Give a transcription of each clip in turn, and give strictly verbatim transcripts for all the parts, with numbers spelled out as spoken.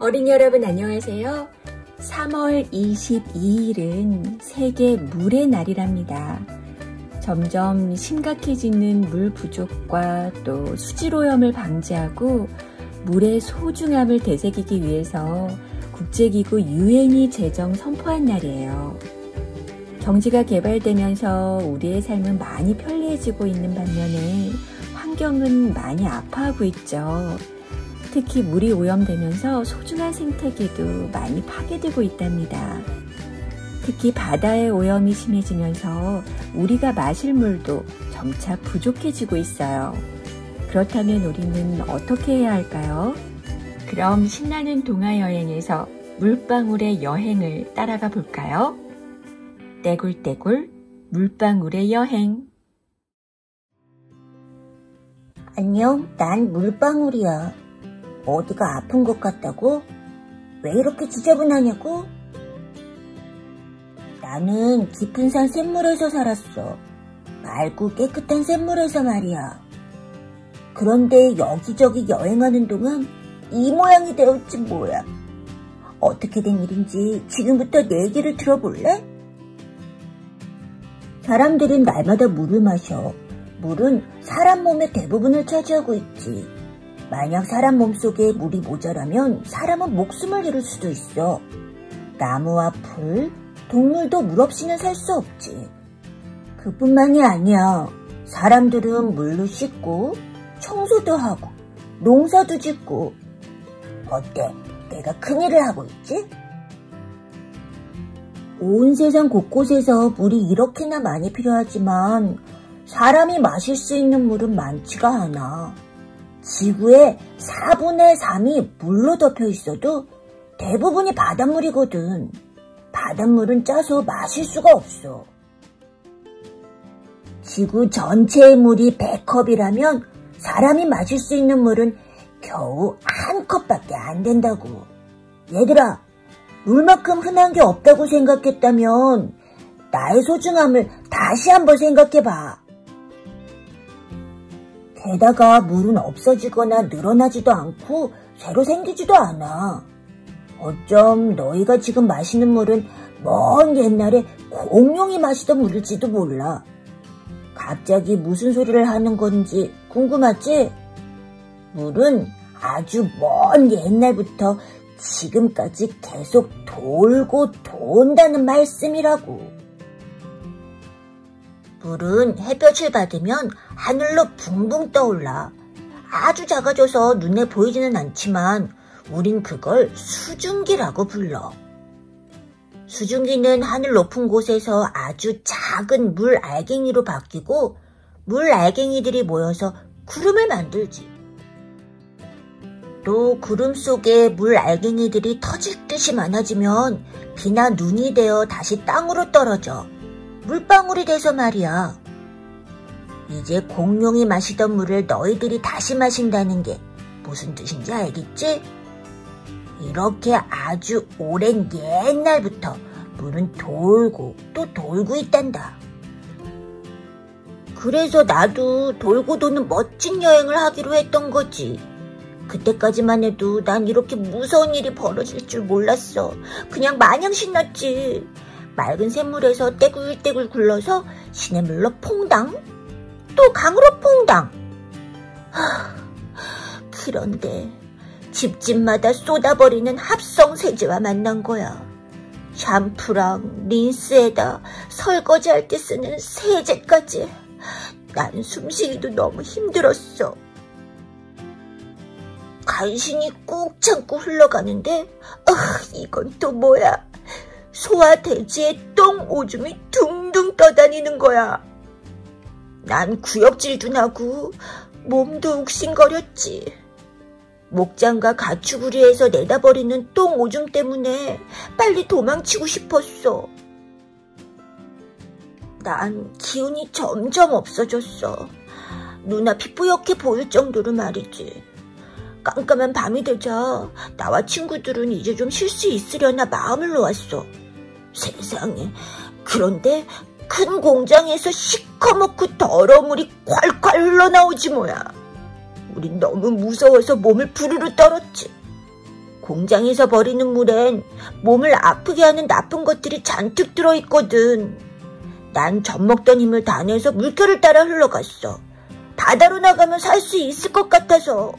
어린이 여러분 안녕하세요. 삼월 이십이일은 세계 물의 날이랍니다. 점점 심각해지는 물 부족과 또 수질오염을 방지하고 물의 소중함을 되새기기 위해서 국제기구 유엔이 제정 선포한 날이에요. 경제가 개발되면서 우리의 삶은 많이 편리해지고 있는 반면에 환경은 많이 아파하고 있죠. 특히 물이 오염되면서 소중한 생태계도 많이 파괴되고 있답니다. 특히 바다의 오염이 심해지면서 우리가 마실 물도 점차 부족해지고 있어요. 그렇다면 우리는 어떻게 해야 할까요? 그럼 신나는 동화 여행에서 물방울의 여행을 따라가 볼까요? 떼굴떼굴 물방울의 여행. 안녕, 난 물방울이야. 어디가 아픈 것 같다고? 왜 이렇게 지저분하냐고? 나는 깊은 산 샘물에서 살았어. 맑고 깨끗한 샘물에서 말이야. 그런데 여기저기 여행하는 동안 이 모양이 되었지 뭐야. 어떻게 된 일인지 지금부터 내 얘기를 들어볼래? 사람들은 날마다 물을 마셔. 물은 사람 몸의 대부분을 차지하고 있지. 만약 사람 몸속에 물이 모자라면 사람은 목숨을 잃을 수도 있어. 나무와 풀, 동물도 물 없이는 살 수 없지. 그뿐만이 아니야. 사람들은 물로 씻고, 청소도 하고, 농사도 짓고. 어때? 내가 큰일을 하고 있지? 온 세상 곳곳에서 물이 이렇게나 많이 필요하지만 사람이 마실 수 있는 물은 많지가 않아. 지구의 사분의 삼이 물로 덮여 있어도 대부분이 바닷물이거든. 바닷물은 짜서 마실 수가 없어. 지구 전체의 물이 백 컵이라면 사람이 마실 수 있는 물은 겨우 한 컵밖에 안 된다고. 얘들아, 물만큼 흔한 게 없다고 생각했다면 나의 소중함을 다시 한번 생각해봐. 게다가 물은 없어지거나 늘어나지도 않고 새로 생기지도 않아. 어쩜 너희가 지금 마시는 물은 먼 옛날에 공룡이 마시던 물일지도 몰라. 갑자기 무슨 소리를 하는 건지 궁금하지? 물은 아주 먼 옛날부터 지금까지 계속 돌고 돈다는 말씀이라고. 물은 햇볕을 받으면 하늘로 붕붕 떠올라. 아주 작아져서 눈에 보이지는 않지만 우린 그걸 수증기라고 불러. 수증기는 하늘 높은 곳에서 아주 작은 물 알갱이로 바뀌고 물 알갱이들이 모여서 구름을 만들지. 또 구름 속에 물 알갱이들이 터질 듯이 많아지면 비나 눈이 되어 다시 땅으로 떨어져 물방울이 돼서 말이야. 이제 공룡이 마시던 물을 너희들이 다시 마신다는 게 무슨 뜻인지 알겠지? 이렇게 아주 오랜 옛날부터 물은 돌고 또 돌고 있단다. 그래서 나도 돌고 도는 멋진 여행을 하기로 했던 거지. 그때까지만 해도 난 이렇게 무서운 일이 벌어질 줄 몰랐어. 그냥 마냥 신났지. 맑은 샘물에서 떼굴떼굴 굴러서 시냇물로 퐁당, 또 강으로 퐁당. 하, 그런데 집집마다 쏟아버리는 합성세제와 만난 거야. 샴푸랑 린스에다 설거지할 때 쓰는 세제까지. 난 숨쉬기도 너무 힘들었어. 간신히 꾹 참고 흘러가는데 어, 이건 또 뭐야. 소와 돼지의 똥 오줌이 둥둥 떠다니는 거야. 난 구역질도 나고 몸도 욱신거렸지. 목장과 가축우리에서 내다버리는 똥 오줌 때문에 빨리 도망치고 싶었어. 난 기운이 점점 없어졌어. 눈앞이 뿌옇게 보일 정도로 말이지. 깜깜한 밤이 되자 나와 친구들은 이제 좀 쉴 수 있으려나 마음을 놓았어. 세상에, 그런데 큰 공장에서 시커멓고 더러운 물이 콸콸 흘러나오지 뭐야. 우린 너무 무서워서 몸을 부르르 떨었지. 공장에서 버리는 물엔 몸을 아프게 하는 나쁜 것들이 잔뜩 들어있거든. 난 젖먹던 힘을 다 내서 물결을 따라 흘러갔어. 바다로 나가면 살 수 있을 것 같아서.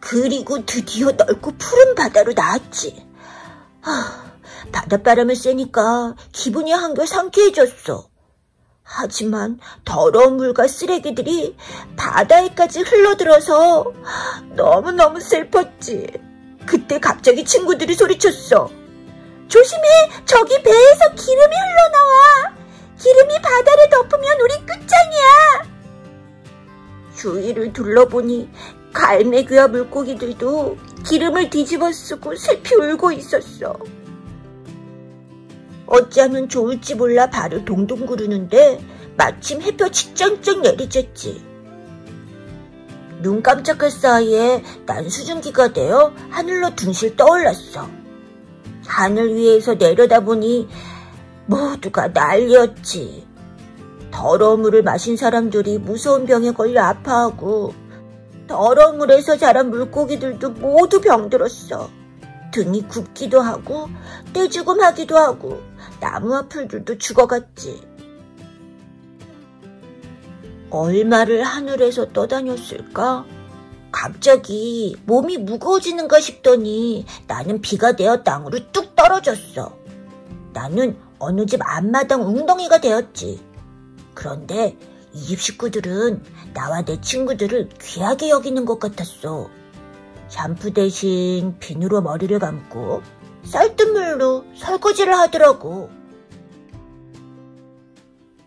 그리고 드디어 넓고 푸른 바다로 나왔지. 하, 바닷바람을 쐬니까 기분이 한결 상쾌해졌어. 하지만 더러운 물과 쓰레기들이 바다에까지 흘러들어서 너무너무 슬펐지. 그때 갑자기 친구들이 소리쳤어. 조심해! 저기 배에서 기름이 흘러나와! 기름이 바다를 덮으면 우리 끝장이야! 주위를 둘러보니 갈매기와 물고기들도 기름을 뒤집어 쓰고 슬피 울고 있었어. 어찌하면 좋을지 몰라 발을 동동 구르는데 마침 햇볕이 쨍쨍 내리쬐지. 눈 깜짝할 사이에 난 수증기가 되어 하늘로 둥실 떠올랐어. 하늘 위에서 내려다보니 모두가 난리였지. 더러운 물을 마신 사람들이 무서운 병에 걸려 아파하고 더러운 물에서 자란 물고기들도 모두 병들었어. 등이 굽기도 하고 떼죽음하기도 하고 나무와 풀들도 죽어갔지. 얼마를 하늘에서 떠다녔을까? 갑자기 몸이 무거워지는가 싶더니 나는 비가 되어 땅으로 뚝 떨어졌어. 나는 어느 집 앞마당 웅덩이가 되었지. 그런데 이 집 식구들은 나와 내 친구들을 귀하게 여기는 것 같았어. 샴푸 대신 비누로 머리를 감고 쌀뜨물로 설거지를 하더라고.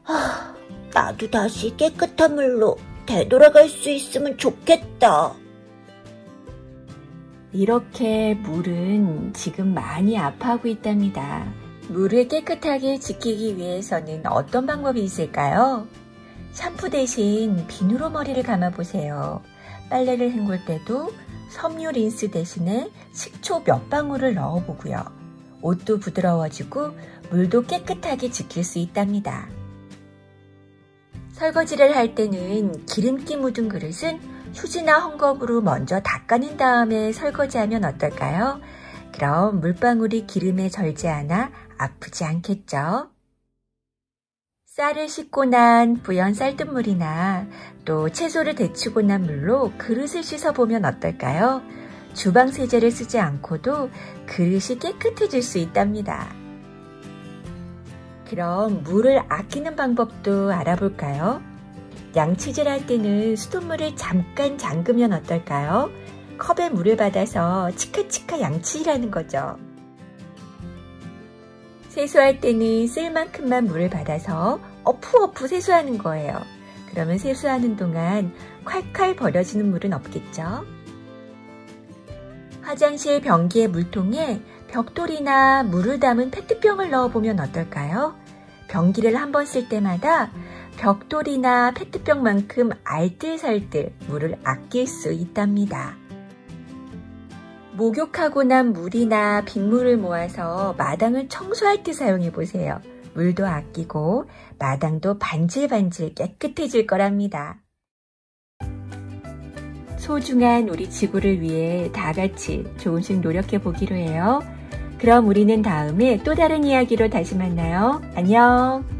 하, 나도 다시 깨끗한 물로 되돌아갈 수 있으면 좋겠다. 이렇게 물은 지금 많이 아파하고 있답니다. 물을 깨끗하게 지키기 위해서는 어떤 방법이 있을까요? 샴푸 대신 비누로 머리를 감아보세요. 빨래를 헹굴 때도 섬유 린스 대신에 식초 몇 방울을 넣어보고요. 옷도 부드러워지고 물도 깨끗하게 지킬 수 있답니다. 설거지를 할 때는 기름기 묻은 그릇은 휴지나 헝겊으로 먼저 닦아낸 다음에 설거지하면 어떨까요? 그럼 물방울이 기름에 절지 않아 아프지 않겠죠? 쌀을 씻고 난 부연 쌀뜨물이나 또 채소를 데치고 난 물로 그릇을 씻어보면 어떨까요? 주방 세제를 쓰지 않고도 그릇이 깨끗해질 수 있답니다. 그럼 물을 아끼는 방법도 알아볼까요? 양치질 할 때는 수돗물을 잠깐 잠그면 어떨까요? 컵에 물을 받아서 치카치카 양치질하는 거죠. 세수할 때는 쓸 만큼만 물을 받아서 어푸어푸 세수하는 거예요. 그러면 세수하는 동안 콸콸 버려지는 물은 없겠죠? 화장실 변기의 물통에 벽돌이나 물을 담은 페트병을 넣어보면 어떨까요? 변기를 한번 쓸 때마다 벽돌이나 페트병만큼 알뜰살뜰 물을 아낄 수 있답니다. 목욕하고 난 물이나 빗물을 모아서 마당을 청소할 때 사용해보세요. 물도 아끼고 마당도 반질반질 깨끗해질 거랍니다. 소중한 우리 지구를 위해 다 같이 조금씩 노력해보기로 해요. 그럼 우리는 다음에 또 다른 이야기로 다시 만나요. 안녕!